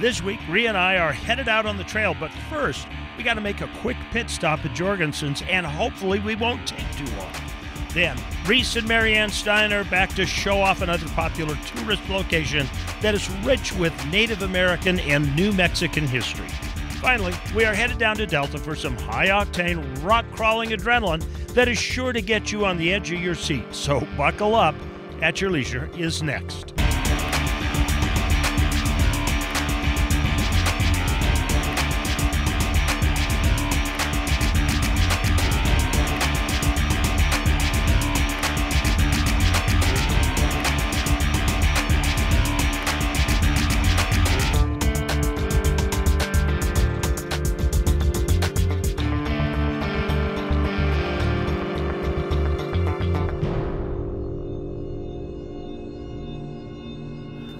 This week, Rhea and I are headed out on the trail, but first, we got to make a quick pit stop at Jorgensen's, and hopefully we won't take too long. Then, Reese and Marianne Steiner back to show off another popular tourist location that is rich with Native American and New Mexican history. Finally, we are headed down to Delta for some high-octane, rock-crawling adrenaline that is sure to get you on the edge of your seat. So buckle up. At Your Leisure is next.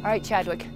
All right, Chadwick,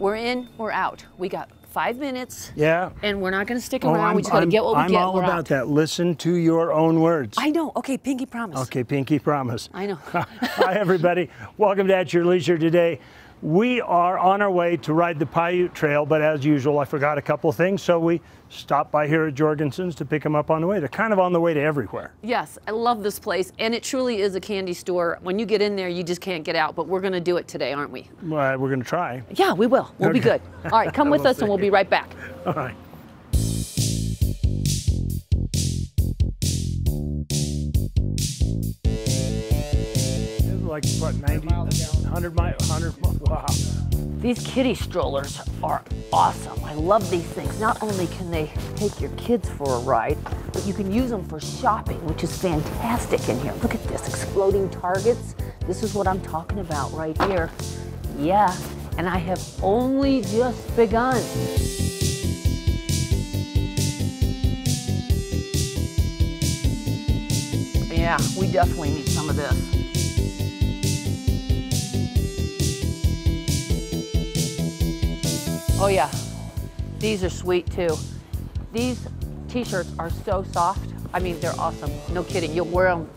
we're in, we're out. We got 5 minutes. Yeah. And we're not going to stick around. We just got to get what we get. I'm all about that. Listen to your own words. I know. Okay, pinky promise. Okay, pinky promise. I know. Hi, everybody. Welcome to At Your Leisure today. We are on our way to ride the Paiute Trail, but as usual, I forgot a couple things, so we stopped by here at Jorgensen's to pick them up on the way. They're kind of on the way to everywhere. Yes, I love this place, and it truly is a candy store. When you get in there, you just can't get out, but we're going to do it today, aren't we? Well, we're going to try. Yeah, we will. We'll be good. All right, come with us, and we'll be right back. All right. Like what, 90, 100 miles, 100 miles, wow. These kiddie strollers are awesome. I love these things. Not only can they take your kids for a ride, but you can use them for shopping, which is fantastic in here. Look at this, exploding targets. This is what I'm talking about right here. Yeah, and I have only just begun. Yeah, we definitely need some of this. Oh yeah, these are sweet too. These t-shirts are so soft. I mean, they're awesome, no kidding. You'll wear them,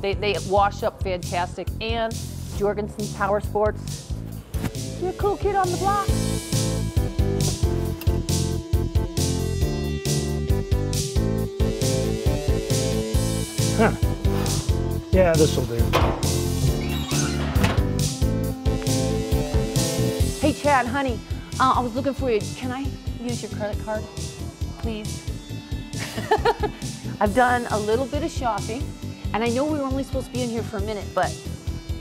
they wash up fantastic. And Jorgensen's Powersports, you're a cool kid on the block. Huh, yeah, this'll do. Hey Chad, honey. I was looking for you. Can I use your credit card, please? I've done a little bit of shopping, and I know we were only supposed to be in here for a minute, but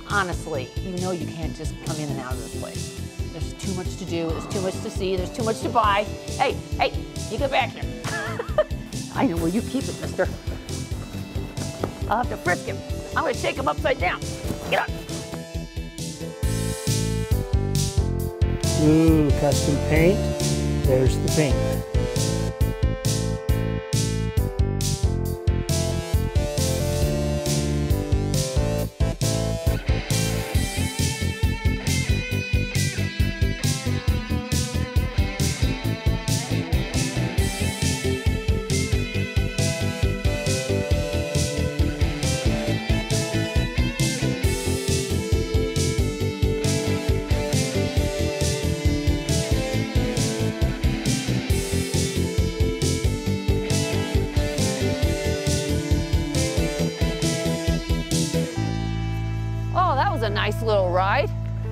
honestly, you know you can't just come in and out of this place. There's too much to do, there's too much to see, there's too much to buy. Hey, hey, you get back here. I know where you keep it, mister. I'll have to frisk him. I'm gonna shake him upside down. Get up. Ooh, custom paint. There's the paint.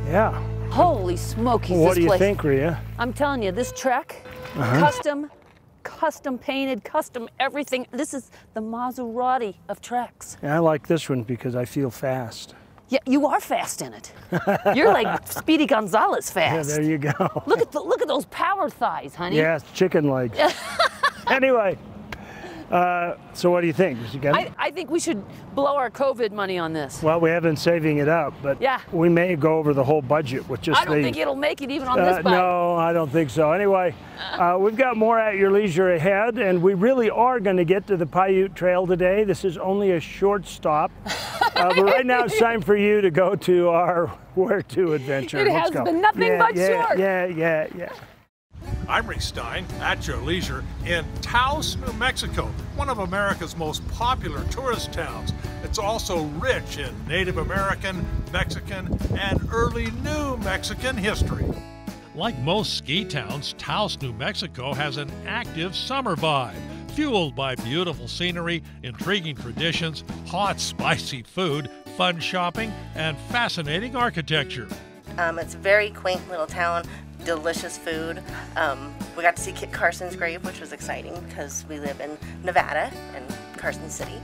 Yeah. Holy smokies, this place. What do you think, Rhea? I'm telling you, this trek, custom painted, custom everything. This is the Maserati of treks. And I like this one because I feel fast. Yeah, you are fast in it. You're like Speedy Gonzalez fast. Yeah, there you go. Look at those power thighs, honey. Yeah, it's chicken legs. Anyway, so what do you think? I think we should blow our COVID money on this. Well, we have been saving it up, but yeah, we may go over the whole budget with just I don't think it'll make it even on this bike. No, I don't think so. Anyway, we've got more At Your Leisure ahead, and we really are going to get to the Paiute Trail today. This is only a short stop, but right now it's time for you to go to our Where To adventure. It has been nothing but short. Yeah. I'm Reese Stein, At Your Leisure, in Taos, New Mexico, one of America's most popular tourist towns. It's also rich in Native American, Mexican, and early New Mexican history. Like most ski towns, Taos, New Mexico has an active summer vibe, fueled by beautiful scenery, intriguing traditions, hot, spicy food, fun shopping, and fascinating architecture. It's a very quaint little town, delicious food. We got to see Kit Carson's grave, which was exciting because we live in Nevada and Carson City.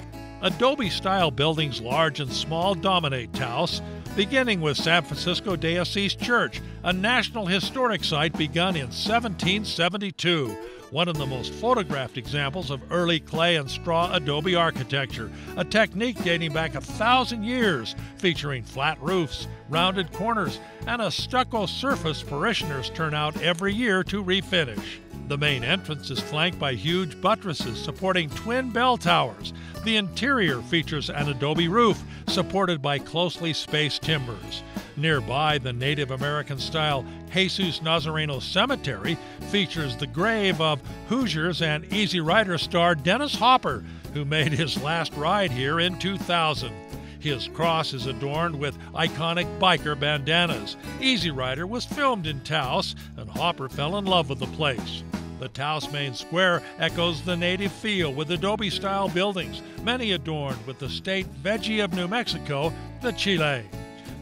Adobe-style buildings large and small dominate Taos, beginning with San Francisco de Asis Church, a National Historic Site begun in 1772. One of the most photographed examples of early clay and straw adobe architecture, a technique dating back 1,000 years, featuring flat roofs, rounded corners, and a stucco surface parishioners turn out every year to refinish. The main entrance is flanked by huge buttresses supporting twin bell towers. The interior features an adobe roof supported by closely spaced timbers. Nearby, the Native American-style Jesus Nazareno Cemetery features the grave of Hoosiers and Easy Rider star Dennis Hopper, who made his last ride here in 2000. His cross is adorned with iconic biker bandanas. Easy Rider was filmed in Taos, and Hopper fell in love with the place. The Taos main square echoes the native feel with adobe-style buildings, many adorned with the state veggie of New Mexico, the chile.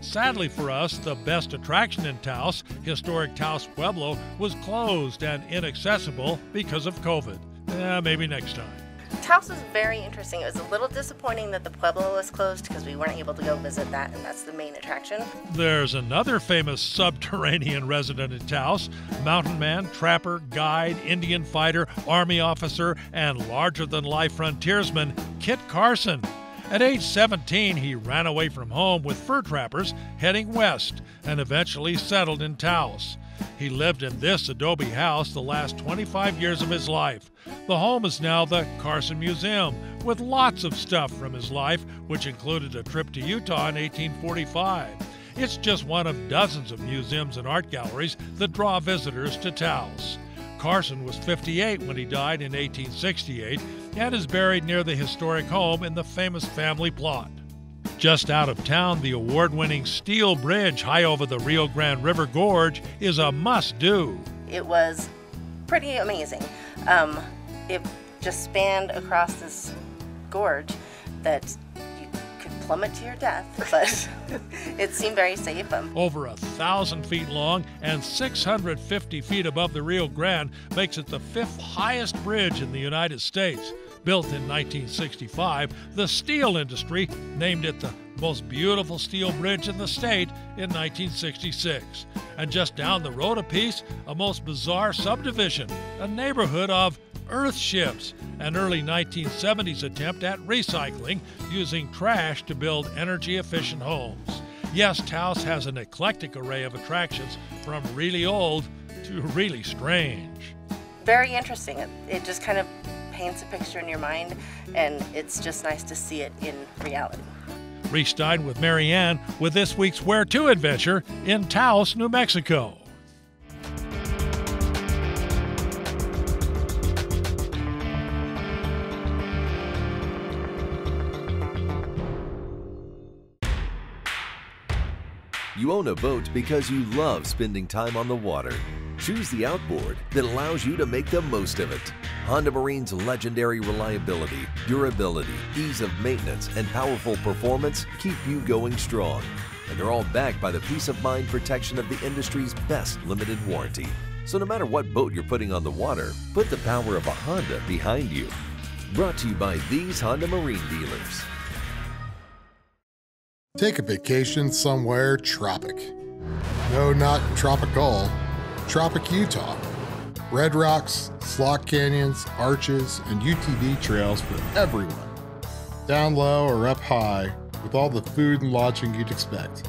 Sadly for us, the best attraction in Taos, historic Taos Pueblo, was closed and inaccessible because of COVID. Maybe next time. Taos was very interesting. It was a little disappointing that the Pueblo was closed because we weren't able to go visit that, and that's the main attraction. There's another famous subterranean resident in Taos, mountain man, trapper, guide, Indian fighter, army officer, and larger-than-life frontiersman, Kit Carson. At age 17, he ran away from home with fur trappers heading west and eventually settled in Taos. He lived in this adobe house the last 25 years of his life. The home is now the Carson Museum, with lots of stuff from his life, which included a trip to Utah in 1845. It's just one of dozens of museums and art galleries that draw visitors to Taos. Carson was 58 when he died in 1868 and is buried near the historic home in the famous family plot. Just out of town, the award-winning steel bridge high over the Rio Grande River Gorge is a must-do. It was pretty amazing. It just spanned across this gorge that you could plummet to your death, but it seemed very safe. Over 1,000 feet long and 650 feet above the Rio Grande makes it the 5th highest bridge in the United States. Built in 1965, the steel industry named it the most beautiful steel bridge in the state in 1966. And just down the road a piece, a most bizarre subdivision, a neighborhood of Earthships, an early 1970s attempt at recycling using trash to build energy-efficient homes. Yes, Taos has an eclectic array of attractions from really old to really strange. Very interesting. It just kind of paints a picture in your mind, and it's just nice to see it in reality. Reese Steiner with Marianne with this week's Where To adventure in Taos, New Mexico. You own a boat because you love spending time on the water. Choose the outboard that allows you to make the most of it. Honda Marine's legendary reliability, durability, ease of maintenance, and powerful performance keep you going strong. And they're all backed by the peace of mind protection of the industry's best limited warranty. So no matter what boat you're putting on the water, put the power of a Honda behind you. Brought to you by these Honda Marine dealers. Take a vacation somewhere tropic. No, not tropical. Tropic Utah. Red rocks, slot canyons, arches, and UTV trails for everyone. Down low or up high, with all the food and lodging you'd expect.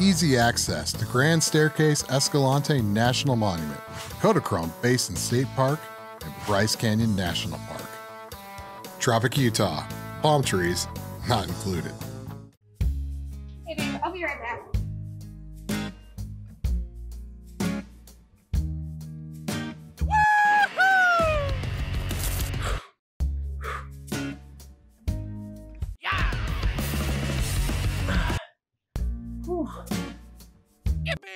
Easy access to Grand Staircase Escalante National Monument, Kodachrome Basin State Park, and Bryce Canyon National Park. Tropic Utah, palm trees not included. Hey babe, I'll be right back. Yippee!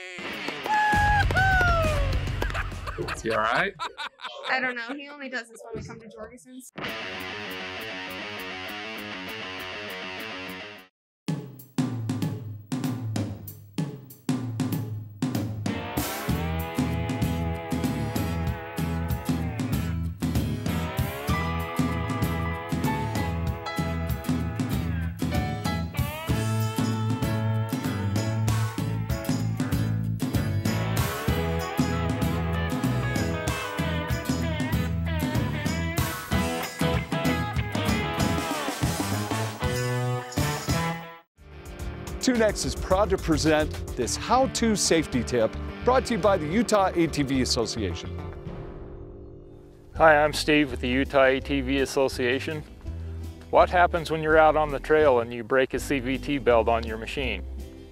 You all right? I don't know. He only does this when we come to Jorgensen's. TuneX is proud to present this how-to safety tip brought to you by the Utah ATV Association. Hi, I'm Steve with the Utah ATV Association. What happens when you're out on the trail and you break a CVT belt on your machine?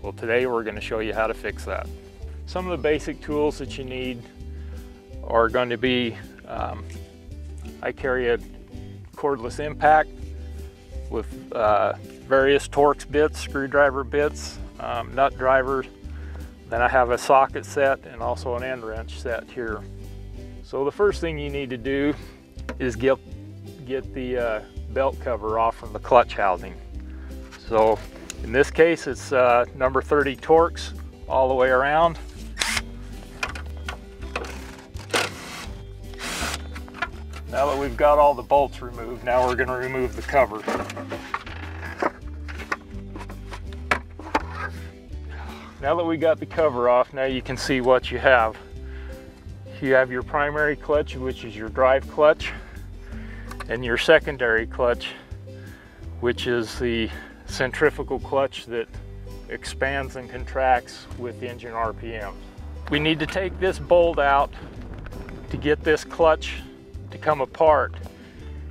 Well, today we're going to show you how to fix that. Some of the basic tools that you need are going to be, I carry a cordless impact with various Torx bits, screwdriver bits, nut drivers. Then I have a socket set and also an end wrench set here. So the first thing you need to do is get the belt cover off from the clutch housing. So in this case, it's number 30 Torx all the way around. Now that we've got all the bolts removed, now we're going to remove the cover. Now that we got the cover off, now you can see what you have. You have your primary clutch, which is your drive clutch, and your secondary clutch, which is the centrifugal clutch that expands and contracts with engine RPM. We need to take this bolt out to get this clutch to come apart.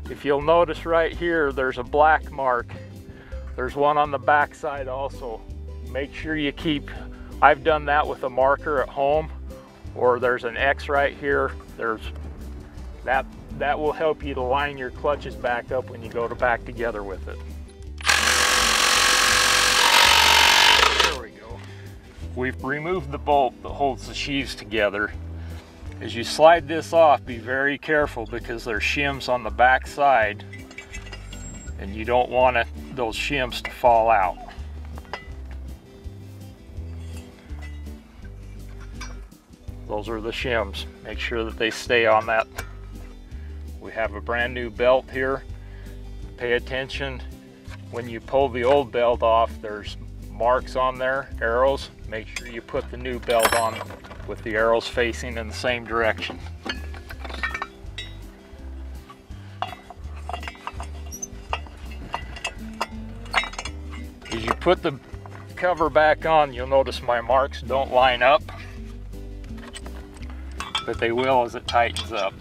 If you'll notice right here, there's a black mark. There's one on the back side also. Make sure you keep, I've done that with a marker at home, or there's an X right here. There's that will help you to line your clutches back up when you go to back together with it. There we go. We've removed the bolt that holds the sheaves together. As you slide this off, be very careful because there's shims on the back side and you don't want those shims to fall out. Those are the shims. Make sure that they stay on that. We have a brand new belt here. Pay attention. When you pull the old belt off, there's marks on there, arrows. Make sure you put the new belt on with the arrows facing in the same direction. As you put the cover back on, you'll notice my marks don't line up, but they will as it tightens up.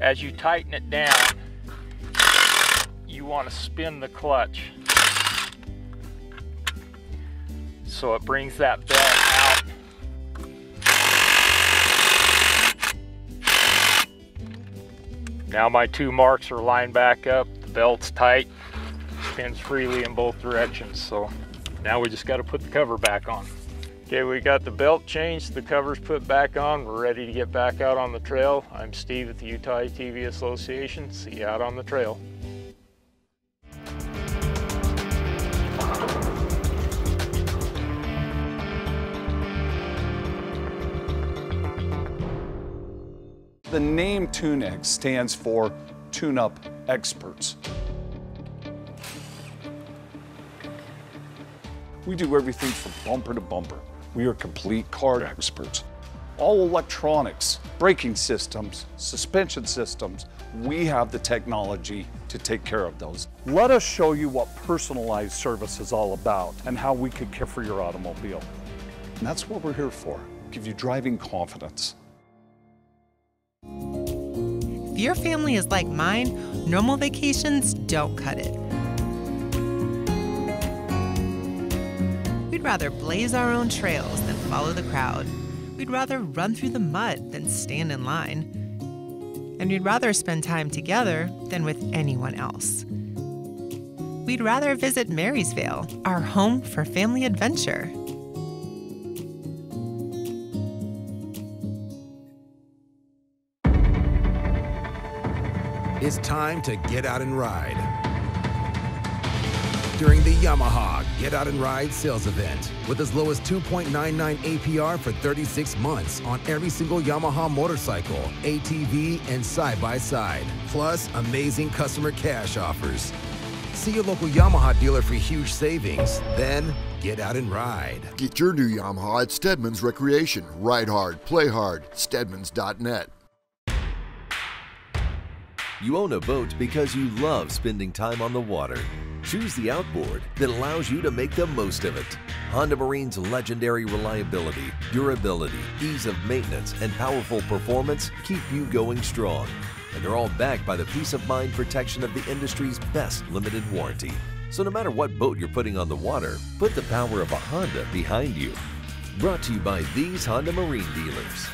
As you tighten it down, you want to spin the clutch so it brings that belt out. Now my two marks are lined back up, the belt's tight, spins freely in both directions. So now we just got to put the cover back on. Okay, we got the belt changed, the cover's put back on, we're ready to get back out on the trail. I'm Steve at the Utah ATV Association. See you out on the trail. The name TuneX stands for Tune-Up Experts. We do everything from bumper to bumper. We are complete car experts. All electronics, braking systems, suspension systems, we have the technology to take care of those. Let us show you what personalized service is all about and how we could care for your automobile. And that's what we're here for, give you driving confidence. If your family is like mine, normal vacations don't cut it. We'd rather blaze our own trails than follow the crowd. We'd rather run through the mud than stand in line. And we'd rather spend time together than with anyone else. We'd rather visit Marysvale, our home for family adventure. it's time to get out and ride during the Yamaha Get Out and Ride sales event with as low as 2.99 APR for 36 months on every single Yamaha motorcycle, ATV, and side-by-side, plus amazing customer cash offers. See your local Yamaha dealer for huge savings, then get out and ride. Get your new Yamaha at Stedman's Recreation. Ride hard, play hard, stedmans.net. You own a boat because you love spending time on the water. Choose the outboard that allows you to make the most of it. Honda Marine's legendary reliability, durability, ease of maintenance, and powerful performance keep you going strong. And they're all backed by the peace of mind protection of the industry's best limited warranty. So no matter what boat you're putting on the water, put the power of a Honda behind you. Brought to you by these Honda Marine dealers.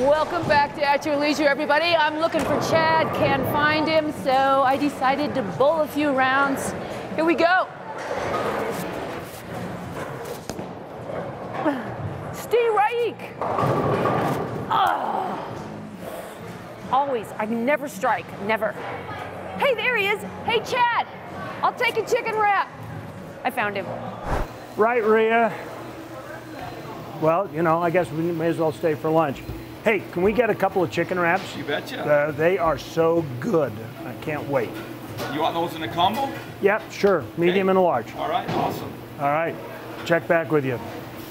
Welcome back to At Your Leisure, everybody. I'm looking for Chad, can't find him, so I decided to bowl a few rounds. Here we go. Steve Raik. Oh. Always, I never strike, never. Hey, there he is. Hey, Chad, I'll take a chicken wrap. I found him. Right, Rhea. Well, you know, I guess we may as well stay for lunch. Hey, can we get a couple of chicken wraps? You betcha. They are so good. I can't wait. You want those in a combo? Yep, sure. Medium and a large. All right, awesome. All right, check back with you.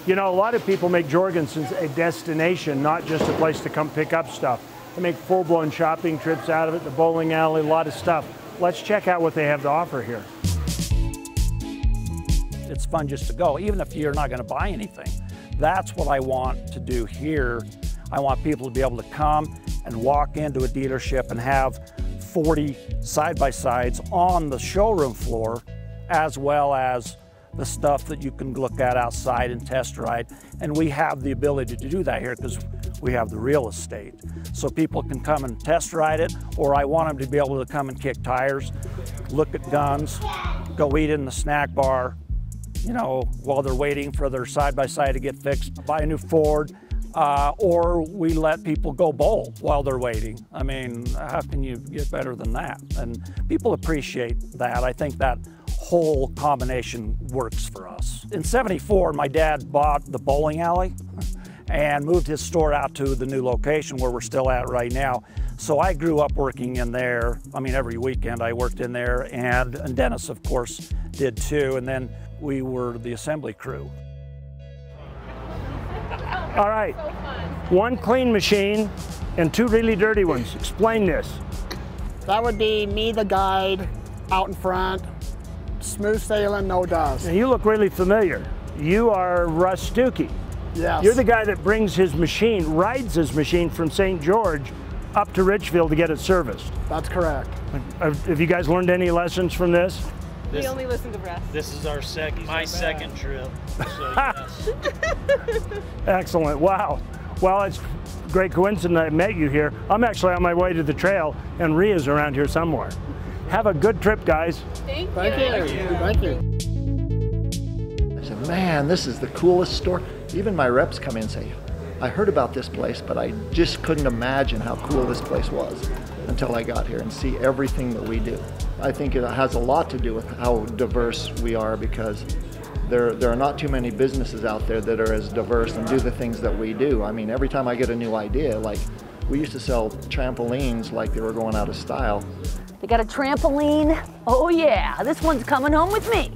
You know, a lot of people make Jorgensen's a destination, not just a place to come pick up stuff. They make full-blown shopping trips out of it, the bowling alley, a lot of stuff. Let's check out what they have to offer here. It's fun just to go, even if you're not going to buy anything. That's what I want to do here. I want people to be able to come and walk into a dealership and have 40 side-by-sides on the showroom floor, as well as the stuff that you can look at outside and test ride. And we have the ability to do that here because we have the real estate. So people can come and test ride it, or I want them to be able to come and kick tires, look at guns, go eat in the snack bar, you know, while they're waiting for their side-by-side to get fixed, buy a new Ford, or we let people go bowl while they're waiting. I mean, how can you get better than that? And people appreciate that. I think that whole combination works for us. In '74, my dad bought the bowling alley and moved his store out to the new location where we're still at right now. So I grew up working in there. I mean, every weekend I worked in there, and Dennis, of course, did too. And then we were the assembly crew. All right, so one clean machine and two really dirty ones. Explain this. That would be me, the guide, out in front, smooth sailing, no dust. Now you look really familiar. You are Russ Stuckey. Yes. You're the guy that brings his machine, rides his machine from St. George up to Richfield to get it serviced. That's correct. Have you guys learned any lessons from this? We only listen to Russ. This is our second trip. So yes. Excellent. Wow. Well, it's a great coincidence I met you here. I'm actually on my way to the trail, and Rhea's around here somewhere. Have a good trip, guys. Thank you. I said, man, this is the coolest store. Even my reps come in and say, I heard about this place, but I just couldn't imagine how cool this place was until I got here and see everything that we do. I think it has a lot to do with how diverse we are, because there are not too many businesses out there that are as diverse and do the things that we do. I mean, every time I get a new idea, like we used to sell trampolines like they were going out of style. They got a trampoline. Oh yeah, this one's coming home with me.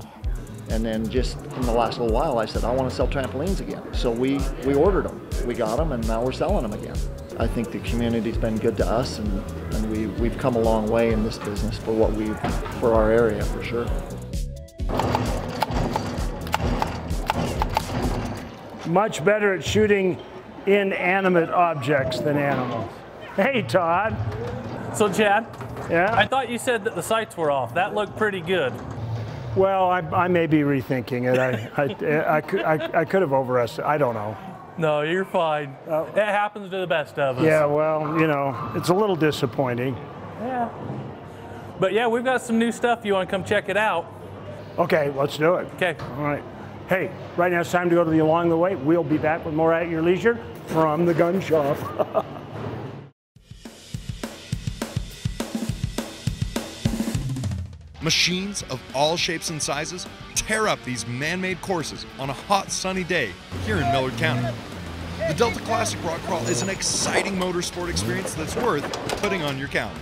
And then just in the last little while, I said, I want to sell trampolines again. So we ordered them, we got them, and now we're selling them again. I think the community's been good to us, and we've come a long way in this business for our area, for sure. Much better at shooting inanimate objects than animals. Hey, Todd. So, Chad, yeah? I thought you said that the sights were off. That looked pretty good. Well, I may be rethinking it. I could have overestimated. I don't know. No, you're fine. It happens to the best of us. Yeah, well, you know, it's a little disappointing. Yeah. But yeah, we've got some new stuff. You want to come check it out? Okay, let's do it. Okay. All right. Hey, right now it's time to go to the Along the Way. We'll be back with more At Your Leisure from the gun shop. Machines of all shapes and sizes tear up these man-made courses on a hot, sunny day here in Millard County. The Delta Classic Rock Crawl is an exciting motorsport experience that's worth putting on your calendar.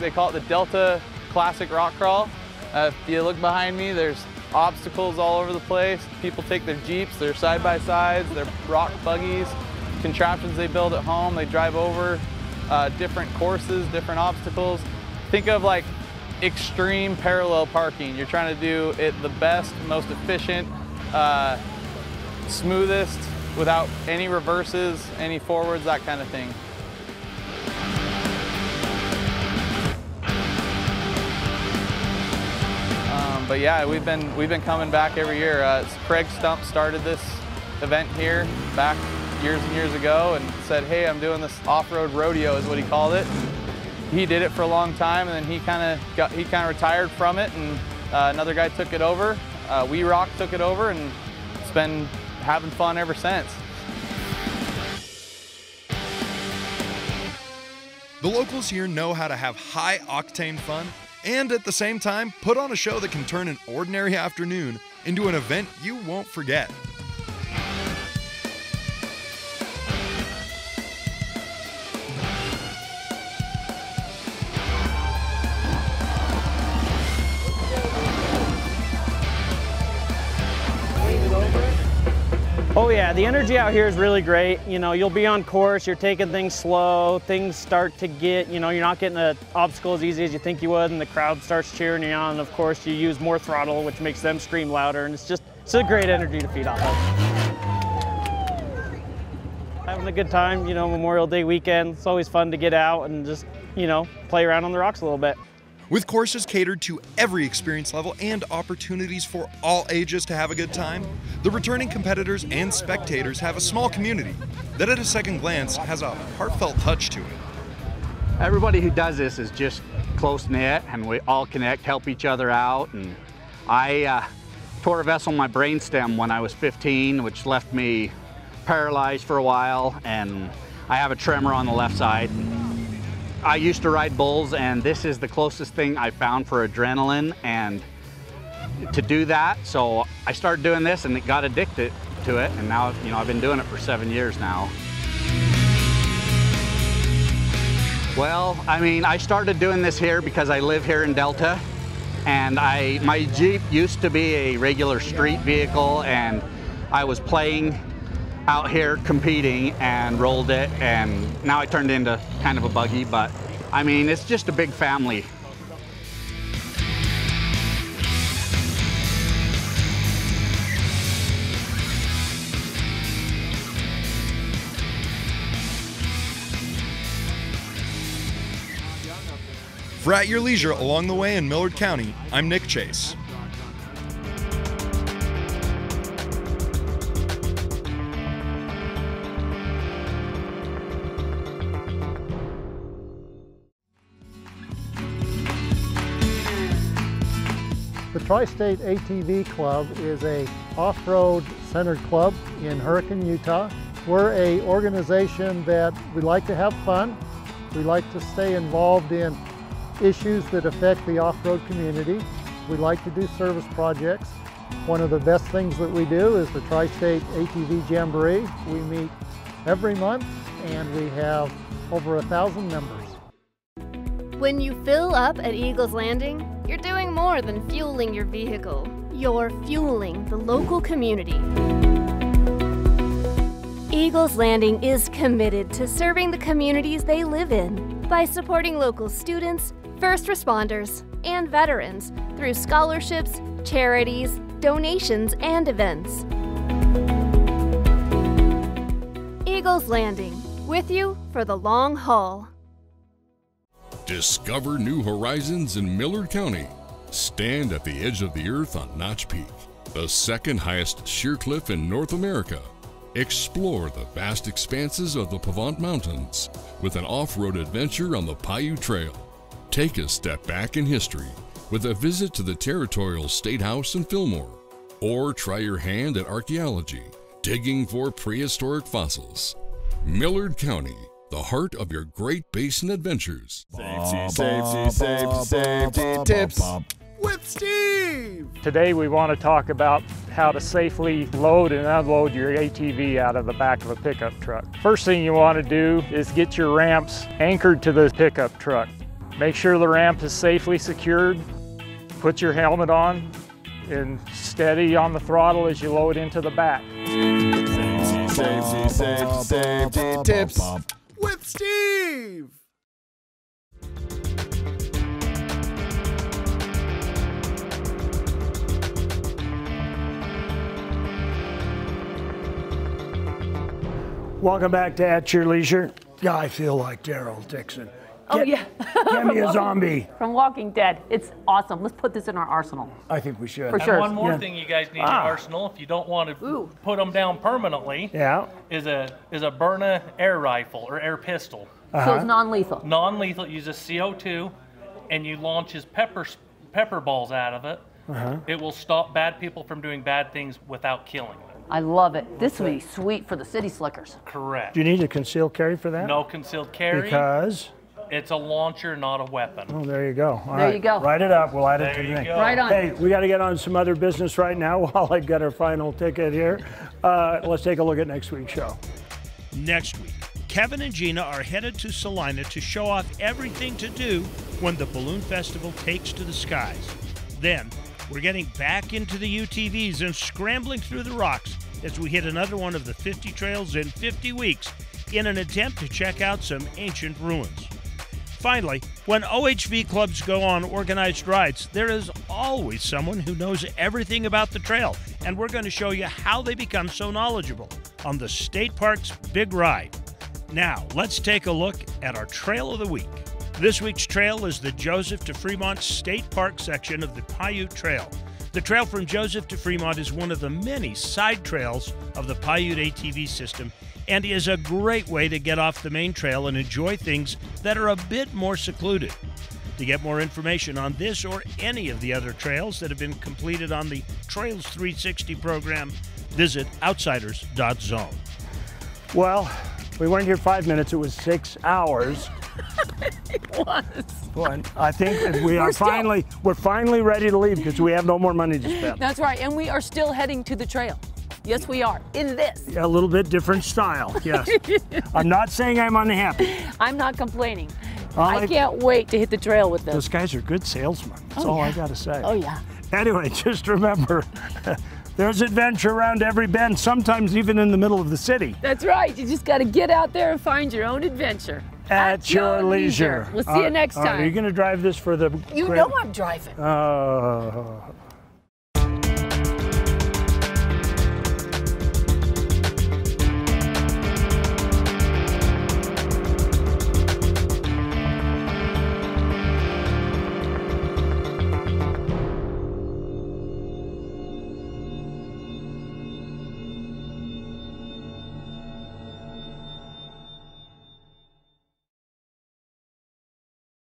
They call it the Delta Classic Rock Crawl. If you look behind me, there's obstacles all over the place. People take their Jeeps, their side-by-sides, their rock buggies, contraptions they build at home. They drive over different courses, different obstacles. Think of like extreme parallel parking. You're trying to do it the best, most efficient, smoothest, without any reverses, any forwards, that kind of thing. But yeah, we've been coming back every year. Craig Stump started this event here back years and years ago and said, hey, I'm doing this off-road rodeo is what he called it. He did it for a long time and then he kind of retired from it and another guy took it over. We Rock took it over and it's been having fun ever since. The locals here know how to have high octane fun and at the same time, put on a show that can turn an ordinary afternoon into an event you won't forget. Oh yeah, the energy out here is really great. You know, you'll be on course, you're taking things slow, things start to get, you know, you're not getting the obstacle as easy as you think you would, and the crowd starts cheering you on. Of course, you use more throttle, which makes them scream louder, and it's a great energy to feed off of. Having a good time, you know, Memorial Day weekend, it's always fun to get out and just, you know, play around on the rocks a little bit. With courses catered to every experience level and opportunities for all ages to have a good time, the returning competitors and spectators have a small community that at a second glance has a heartfelt touch to it. Everybody who does this is just close-knit and we all connect, help each other out. And I tore a vessel in my brainstem when I was 15, which left me paralyzed for a while, and I have a tremor on the left side. I used to ride bulls, and this is the closest thing I found for adrenaline and to do that. So I started doing this and it got addicted to it. And now, you know, I've been doing it for 7 years now. Well, I mean, I started doing this here because I live here in Delta, and my Jeep used to be a regular street vehicle, and I was playing out here competing and rolled it, and now I turned into kind of a buggy, but I mean, it's just a big family. For At Your Leisure Along the Way in Millard County, I'm Nick Chase. The Tri-State ATV Club is an off-road centered club in Hurricane, Utah. We're an organization that we like to have fun. We like to stay involved in issues that affect the off-road community. We like to do service projects. One of the best things that we do is the Tri-State ATV Jamboree. We meet every month and we have over 1,000 members. When you fill up at Eagles Landing, you're doing more than fueling your vehicle. You're fueling the local community. Eagles Landing is committed to serving the communities they live in by supporting local students, first responders, and veterans through scholarships, charities, donations, and events. Eagles Landing, with you for the long haul. Discover new horizons in Millard County. Stand at the edge of the earth on Notch Peak. the second highest sheer cliff in North America. Explore the vast expanses of the Pavant Mountains with an off-road adventure on the Paiute Trail. Take a step back in history with a visit to the Territorial State House in Fillmore, or try your hand at archaeology, digging for prehistoric fossils. Millard County, the heart of your Great Basin adventures. Safety tips with Steve. Today we want to talk about how to safely load and unload your ATV out of the back of a pickup truck. First thing you want to do is get your ramps anchored to the pickup truck. Make sure the ramp is safely secured. Put your helmet on and steady on the throttle as you load into the back. Safety tips with Steve. Welcome back to At Your Leisure. Yeah, I feel like Daryl Dixon. Oh, yeah. Get me a zombie. From Walking Dead. It's awesome. Let's put this in our arsenal. I think we should. For sure. And one more thing you guys need in your arsenal, if you don't want to put them down permanently, is a Berna air rifle or air pistol. So it's non-lethal. Non-lethal. It uses CO2, and you launch his pepper balls out of it. It will stop bad people from doing bad things without killing them. I love it. This would be sweet for the city slickers. Correct. Do you need a concealed carry for that? No concealed carry. Because? It's a launcher, not a weapon. Oh, there you go. All right. Write it up. We'll add it to the thing. Right on. Hey, we got to get on some other business right now while I've got our final ticket here. Let's take a look at next week's show. Next week, Kevin and Gina are headed to Salina to show off everything to do when the Balloon Festival takes to the skies. Then, we're getting back into the UTVs and scrambling through the rocks as we hit another one of the 50 trails in 50 weeks in an attempt to check out some ancient ruins. Finally, when OHV clubs go on organized rides, there is always someone who knows everything about the trail, and we're going to show you how they become so knowledgeable on the State Park's Big Ride. Now, let's take a look at our Trail of the Week. This week's trail is the Joseph to Fremont State Park section of the Paiute Trail. The trail from Joseph to Fremont is one of the many side trails of the Paiute ATV system and is a great way to get off the main trail and enjoy things that are a bit more secluded. To get more information on this or any of the other trails that have been completed on the Trails 360 program, visit outsiders.zone. Well, we weren't here 5 minutes, it was 6 hours. It was. Well, I think we're finally ready to leave because we have no more money to spend. That's right, and we are still heading to the trail. Yes, we are, in this. A little bit different style, yes. I'm not saying I'm unhappy. I'm not complaining. I can't wait to hit the trail with this. Those guys are good salesmen, that's all I gotta say. Oh yeah. Anyway, just remember, there's adventure around every bend, sometimes even in the middle of the city. That's right, you just gotta get out there and find your own adventure. At your leisure. We'll see you next time. Are you going to drive this for the... You know I'm driving.